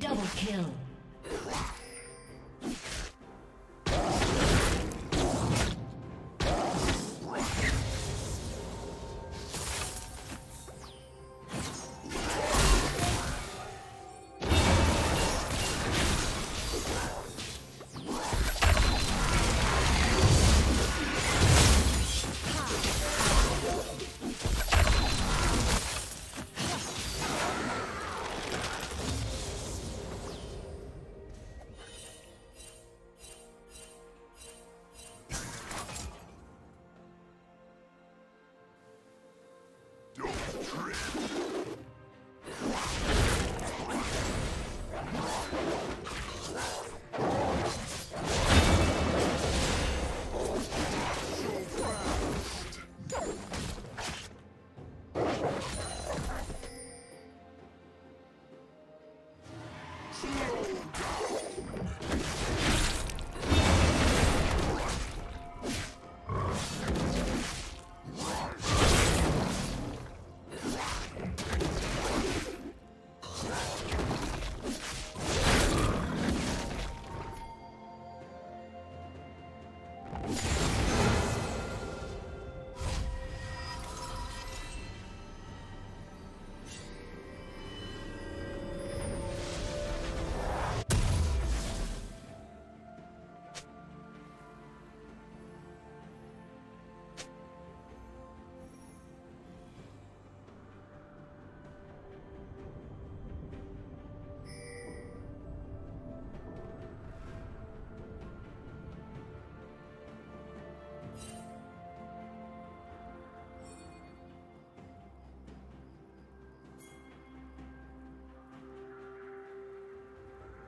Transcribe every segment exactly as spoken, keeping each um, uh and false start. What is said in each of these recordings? Double kill.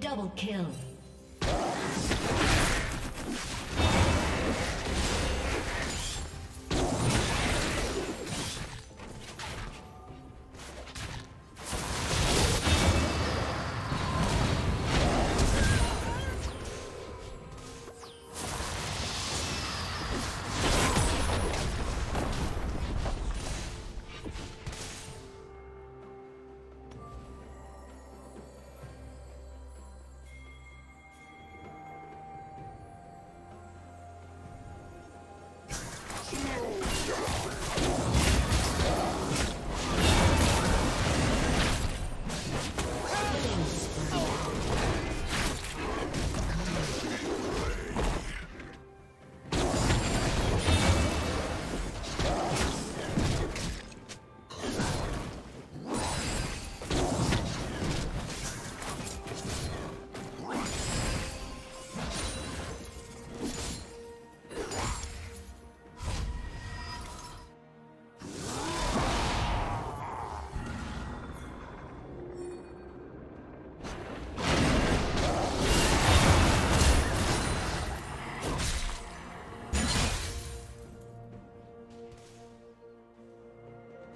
Double kill.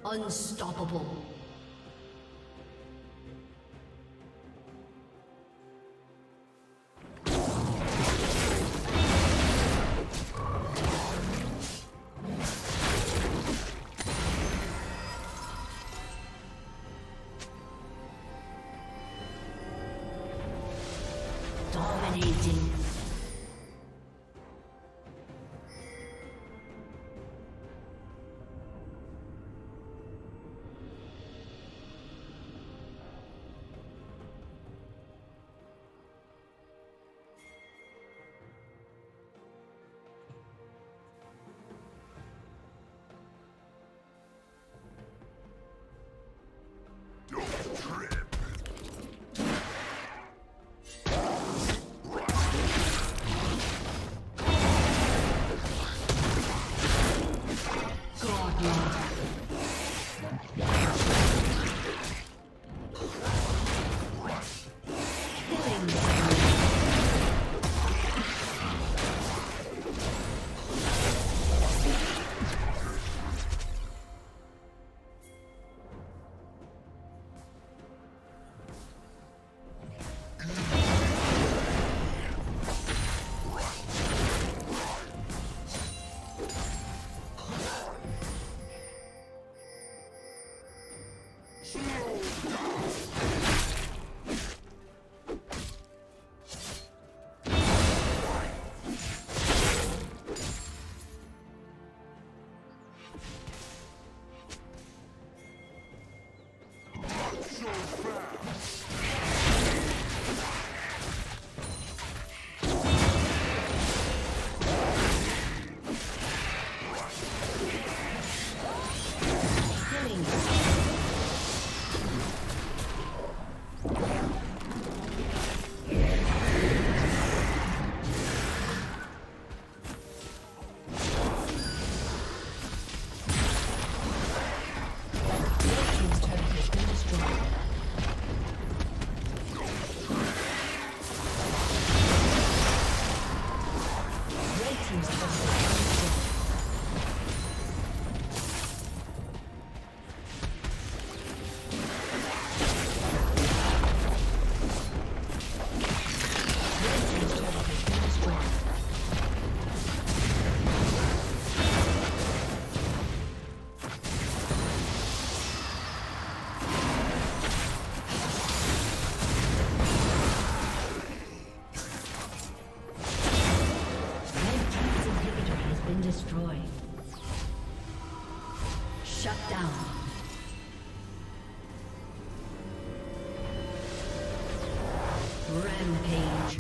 Unstoppable. Dominating. Shut down. Rampage.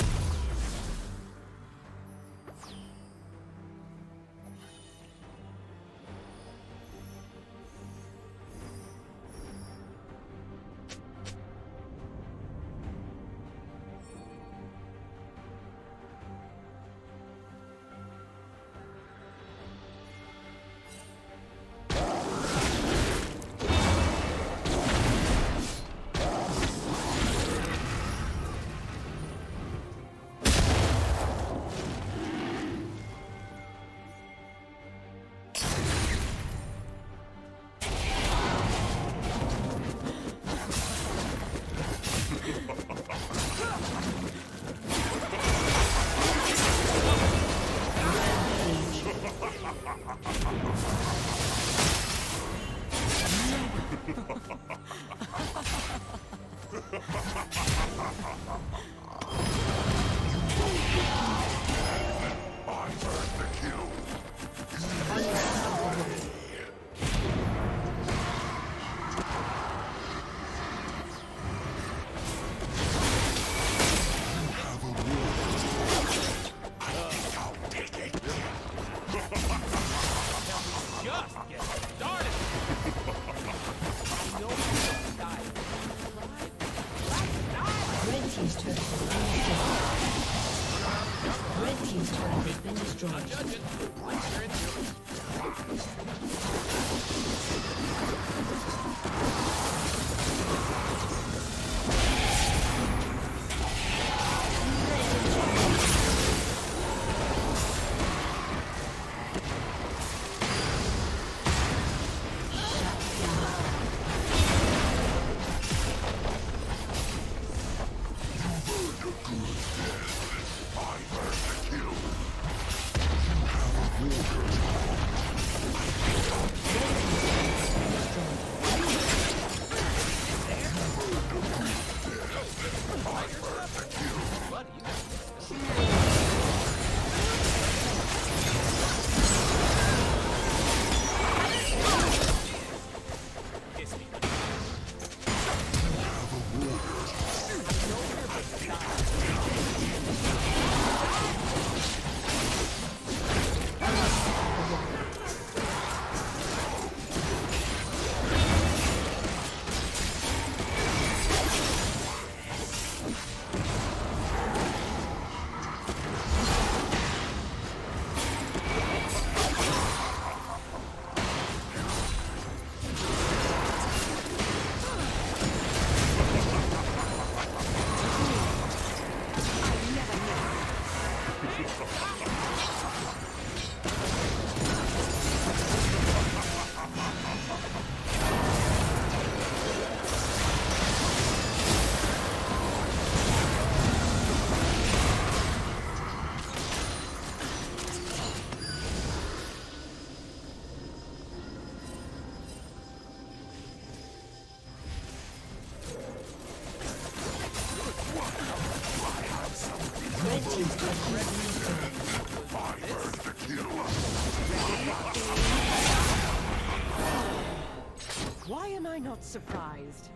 I heard the kill. team's turret has been destroyed. I'll judge it. Why am I not surprised?